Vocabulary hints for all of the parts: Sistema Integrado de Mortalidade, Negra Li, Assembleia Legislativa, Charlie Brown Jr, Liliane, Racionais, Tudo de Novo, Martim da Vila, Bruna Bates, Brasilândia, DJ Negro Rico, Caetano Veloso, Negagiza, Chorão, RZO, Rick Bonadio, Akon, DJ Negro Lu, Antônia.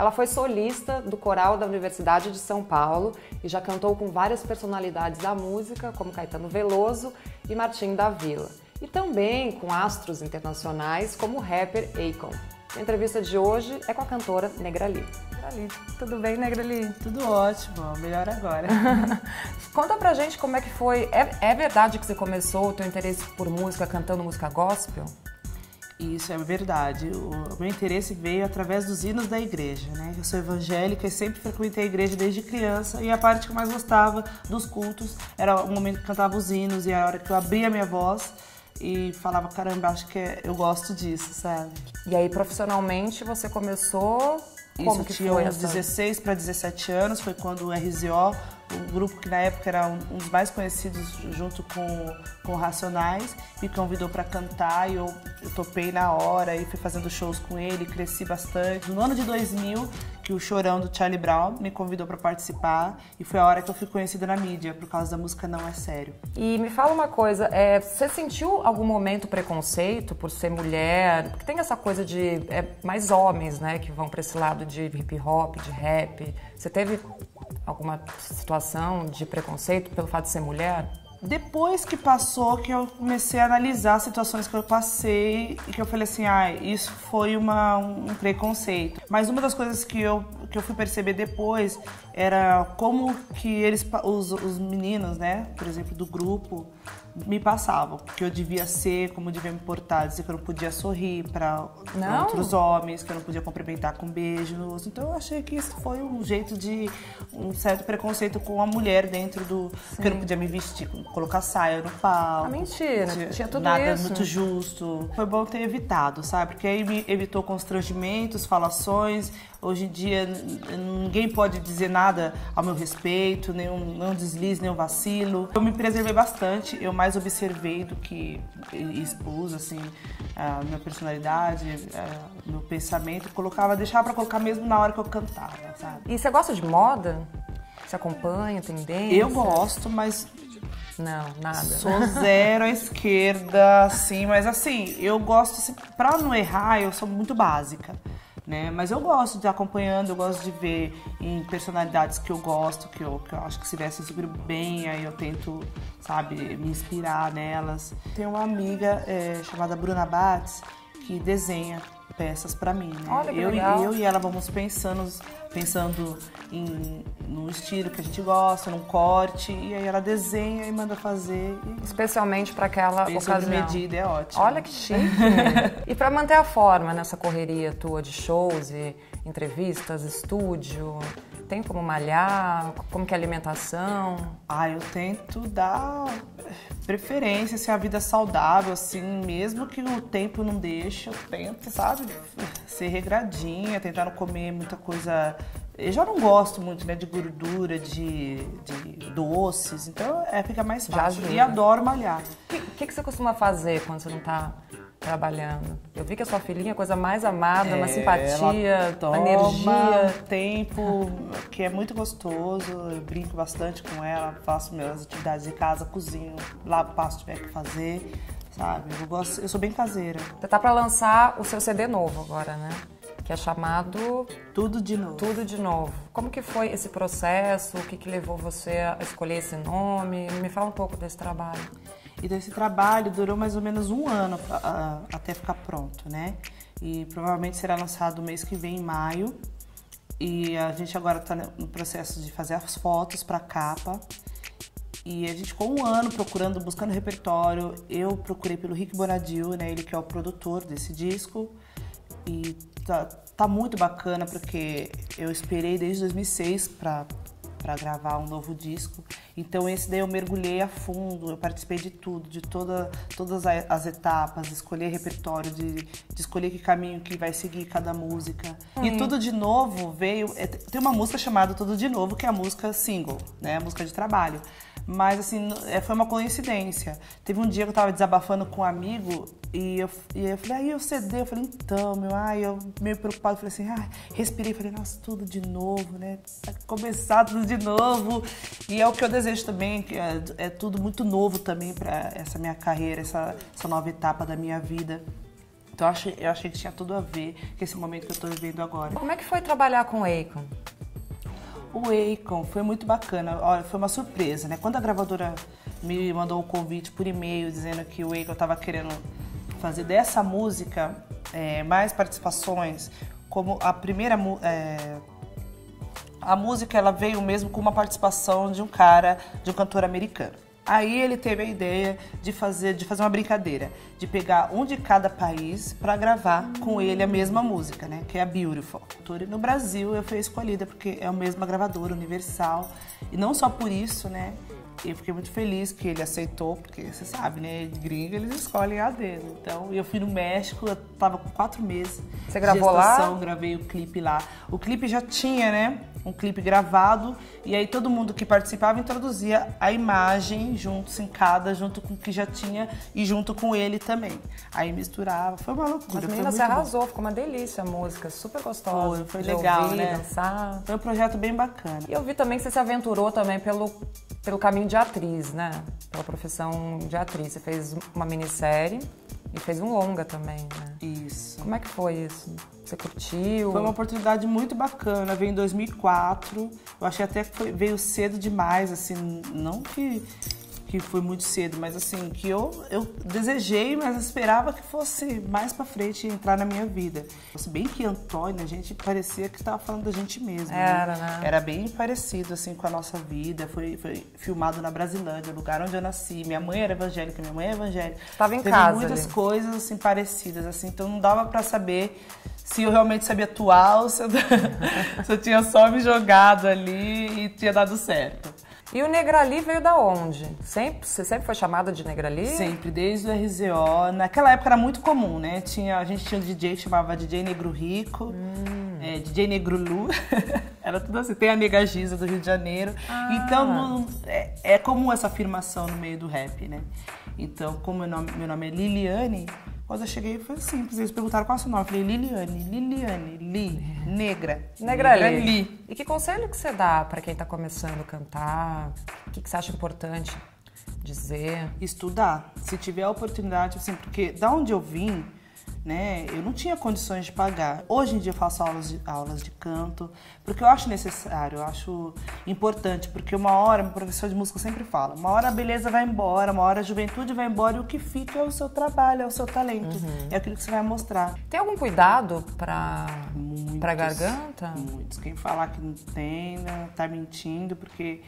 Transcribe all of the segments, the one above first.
Ela foi solista do coral da Universidade de São Paulo e já cantou com várias personalidades da música, como Caetano Veloso e Martim da Vila, e também com astros internacionais como o rapper Akon. A entrevista de hoje é com a cantora Negra Li. Negra Li, tudo bem, Negra Li? Tudo ótimo, melhor agora. Conta pra gente como é que foi. É verdade que você começou o teu interesse por música cantando música gospel? Isso é verdade. O meu interesse veio através dos hinos da igreja, né? Eu sou evangélica e sempre frequentei a igreja desde criança, e a parte que eu mais gostava dos cultos era o momento que eu cantava os hinos e a hora que eu abria a minha voz e falava, caramba, acho que eu gosto disso, sabe? E aí, profissionalmente, você começou... Como que tinha uns 16 para 17 anos, foi quando o RZO, um grupo que na época era um dos mais conhecidos junto com Racionais, me convidou para cantar e eu topei na hora e fui fazendo shows com ele, cresci bastante. No ano de 2000, que o Chorão do Charlie Brown me convidou para participar, e foi a hora que eu fui conhecida na mídia por causa da música Não É Sério. E me fala uma coisa, você sentiu algum momento preconceito por ser mulher? Porque tem essa coisa de mais homens, né, que vão para esse lado de hip hop, de rap. Você teve alguma situação de preconceito pelo fato de ser mulher? Depois que passou, que eu comecei a analisar as situações que eu passei e que eu falei assim, ah, isso foi um preconceito. Mas uma das coisas que eu fui perceber depois era como que eles, os meninos, né, por exemplo, do grupo, me passavam. Que eu devia ser, como eu devia me portar, dizer que eu não podia sorrir para outros homens, que eu não podia cumprimentar com beijos. Então eu achei que isso foi um jeito de um certo preconceito com a mulher dentro do... Sim. Que eu não podia me vestir, colocar saia no palco. Ah, mentira, tinha tudo nada isso. Nada muito justo. Foi bom ter evitado, sabe? Porque aí me evitou constrangimentos, falações. Hoje em dia ninguém pode dizer nada ao meu respeito, nenhum deslize, nenhum vacilo. Eu me preservei bastante, eu mais observei do que expus, assim, a minha personalidade, meu pensamento. Deixava pra colocar mesmo na hora que eu cantava, sabe? E você gosta de moda? Você acompanha tendência? Eu gosto, mas... Não, nada. Sou zero à esquerda, assim, mas assim, eu gosto, assim, pra não errar, eu sou muito básica, né? Mas eu gosto de acompanhando, eu gosto de ver em personalidades que eu gosto, que eu acho que se vestem super bem, aí eu tento, sabe, me inspirar nelas. Tem uma amiga chamada Bruna Bates que desenha peças pra mim, né? Olha, eu e ela vamos pensando num estilo que a gente gosta, num corte, e aí ela desenha e manda fazer. Especialmente para aquela ocasião. De medida é ótimo. Olha que chique! E para manter a forma nessa correria tua de shows e entrevistas, estúdio, tem como malhar? Como que é a alimentação? Ah, eu tento dar preferência, assim, a vida saudável, assim, mesmo que o tempo não deixe, eu tento, sabe, ser regradinha, tentar não comer muita coisa. Eu já não gosto muito, né, de gordura, de doces, então fica mais fácil. E adoro malhar. O que você costuma fazer quando você não tá trabalhando? Eu vi que a sua filhinha é a coisa mais amada, uma simpatia, uma energia. Tempo que é muito gostoso, eu brinco bastante com ela, faço minhas atividades de casa, cozinho, lavo o passo se tiver que fazer, sabe? Eu sou bem caseira. Você tá pra lançar o seu CD novo agora, né? Que é chamado... Tudo de Novo. Tudo de Novo. Como que foi esse processo? O que levou você a escolher esse nome? Me fala um pouco desse trabalho. E desse trabalho durou mais ou menos um ano até ficar pronto, né? E provavelmente será lançado mês que vem, em maio. E a gente agora tá no processo de fazer as fotos pra capa. E a gente ficou um ano procurando, buscando repertório. Eu procurei pelo Rick Bonadio, né? Ele que é o produtor desse disco. E tá muito bacana, porque eu esperei desde 2006 pra gravar um novo disco. Então esse daí eu mergulhei a fundo, eu participei de tudo, de todas as etapas, escolher repertório, de escolher que caminho que vai seguir cada música. E Tudo de Novo veio... Tem uma música chamada Tudo de Novo, que é a música single, né? A música de trabalho. Mas assim, foi uma coincidência. Teve um dia que eu tava desabafando com um amigo e eu falei, aí eu cedei, eu falei, então, eu meio preocupado, falei assim, respirei, falei, nossa, tudo de novo, né? Vai começar tudo de novo. E é o que eu desejo também, que é tudo muito novo também pra essa minha carreira, essa nova etapa da minha vida. Então eu achei que tinha tudo a ver com esse momento que eu tô vivendo agora. Como é que foi trabalhar com o Akon? O Akon foi muito bacana, olha, foi uma surpresa, né? Quando a gravadora me mandou um convite por e-mail dizendo que o Akon tava querendo fazer dessa música mais participações, como a primeira... A música ela veio mesmo com uma participação de um cara, de um cantor americano. Aí ele teve a ideia de fazer uma brincadeira, de pegar um de cada país para gravar com ele a mesma música, né? Que é a Beautiful. No Brasil eu fui escolhida porque é a mesma gravadora, Universal. E não só por isso, né? Eu fiquei muito feliz que ele aceitou, porque você sabe, né? Gringa, eles escolhem a dedo. Então, eu fui no México, eu tava com 4 meses. Você gravou lá? Gravei o clipe lá. O clipe já tinha, né? Um clipe gravado. E aí todo mundo que participava introduzia a imagem junto, sincada, junto com o que já tinha e junto com ele também. Aí misturava. Foi uma loucura. Mas menina, você arrasou, ficou uma delícia a música, super gostosa. Foi legal, né? Dançar. Foi um projeto bem bacana. E eu vi também que você se aventurou também pelo caminho de atriz, né? Pela profissão de atriz. Você fez uma minissérie e fez um longa também, né? Isso. Como é que foi isso? Você curtiu? Foi uma oportunidade muito bacana. Veio em 2004. Eu achei até que veio cedo demais, assim, não que foi muito cedo, mas assim, que eu desejei, mas esperava que fosse mais pra frente entrar na minha vida. Se bem que Antônia, a gente parecia que estava falando da gente mesmo. Era, né? Era bem parecido, assim, com a nossa vida. Foi filmado na Brasilândia, lugar onde eu nasci. Minha mãe era evangélica, minha mãe é evangélica. Tava em casa. Teve muitas coisas, assim, parecidas, assim. Então não dava pra saber se eu realmente sabia atuar ou se eu tinha só me jogado ali e tinha dado certo. E o Negra Li veio da onde? Você sempre foi chamada de Negra Li? Sempre, desde o RZO. Naquela época era muito comum, né? A gente tinha um DJ que chamava DJ Negro Rico, DJ Negro Lu. Era tudo assim. Tem a Negagiza do Rio de Janeiro. Ah. Então é comum essa afirmação no meio do rap, né? Então, como meu nome é Liliane, quando eu cheguei foi simples. Eles perguntaram qual é o seu nome. Eu falei Liliane, Li. Negra Li. E que conselho que você dá para quem está começando a cantar? O que você acha importante dizer? Estudar. Se tiver a oportunidade, assim, porque da onde eu vim, né, eu não tinha condições de pagar. Hoje em dia eu faço aulas de canto, porque eu acho necessário, eu acho importante, porque uma hora, meu professor de música sempre fala, uma hora a beleza vai embora, uma hora a juventude vai embora e o que fica é o seu trabalho, é o seu talento, é aquilo que você vai mostrar. Tem algum cuidado pra garganta? Muitos. Quem falar que não tem, né, tá mentindo, porque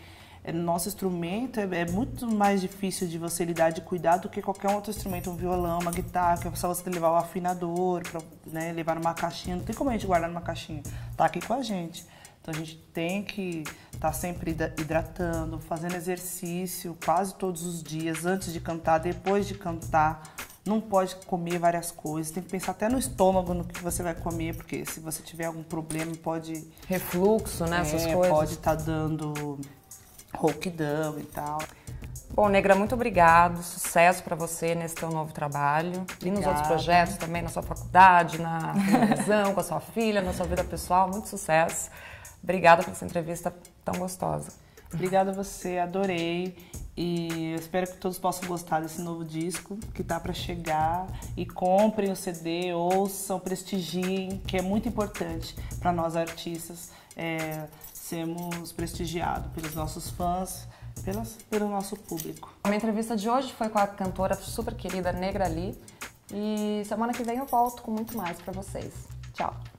nosso instrumento é muito mais difícil de você lidar, de cuidar, do que qualquer outro instrumento, um violão, uma guitarra, que é só você levar o afinador, pra, né, levar numa caixinha. Não tem como a gente guardar numa caixinha, tá aqui com a gente. Então a gente tem que estar sempre hidratando, fazendo exercício quase todos os dias, antes de cantar, depois de cantar. Não pode comer várias coisas, tem que pensar até no estômago, no que você vai comer, porque se você tiver algum problema pode... Refluxo, né, essas coisas. Pode estar dando... rouquidão e tal. Bom, Negra, muito obrigado. Sucesso pra você nesse teu novo trabalho. Obrigada. E nos outros projetos também, na sua faculdade, na televisão, com a sua filha, na sua vida pessoal. Muito sucesso. Obrigada por essa entrevista tão gostosa. Obrigada a você, adorei. E eu espero que todos possam gostar desse novo disco que tá pra chegar. E comprem o CD, ouçam, prestigiem, que é muito importante pra nós artistas. Sermos prestigiados pelos nossos fãs, pelo nosso público. A minha entrevista de hoje foi com a cantora super querida Negra Li e semana que vem eu volto com muito mais pra vocês. Tchau!